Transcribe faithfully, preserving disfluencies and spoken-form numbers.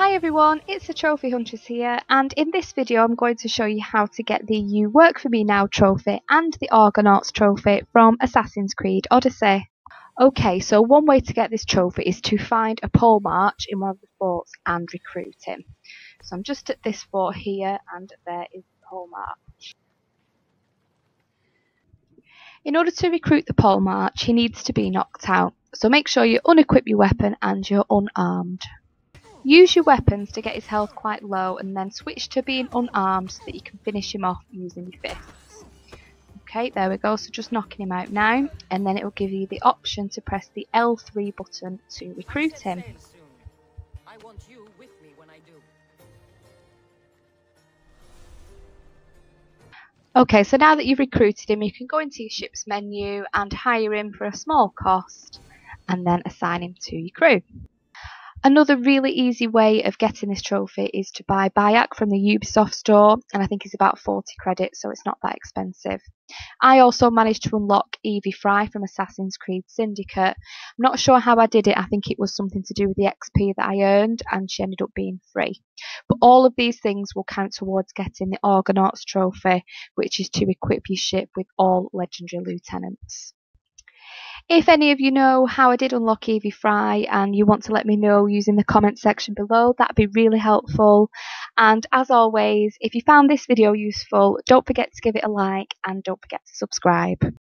Hi everyone, it's the Trophy Hunters here, and in this video I'm going to show you how to get the You Work For Me Now Trophy and the Argonauts Trophy from Assassin's Creed Odyssey. Okay, so one way to get this trophy is to find a pole march in one of the forts and recruit him. So I'm just at this fort here, and there is the pole march. In order to recruit the pole march, he needs to be knocked out, so make sure you unequip your weapon and you're unarmed. Use your weapons to get his health quite low and then switch to being unarmed so that you can finish him off using your fists. Okay, there we go, so just knocking him out now, and then it will give you the option to press the L three button to recruit him. I want you with me when I do. Okay, so now that you've recruited him, you can go into your ship's menu and hire him for a small cost and then assign him to your crew. Another really easy way of getting this trophy is to buy Bayek from the Ubisoft store, and I think it's about forty credits, so it's not that expensive. I also managed to unlock Evie Fry from Assassin's Creed Syndicate. I'm not sure how I did it, I think it was something to do with the X P that I earned, and she ended up being free. But all of these things will count towards getting the Argonauts Trophy, which is to equip your ship with all legendary lieutenants. If any of you know how I did unlock Evie Fry and you want to let me know using the comment section below, that'd be really helpful. And as always, if you found this video useful, don't forget to give it a like and don't forget to subscribe.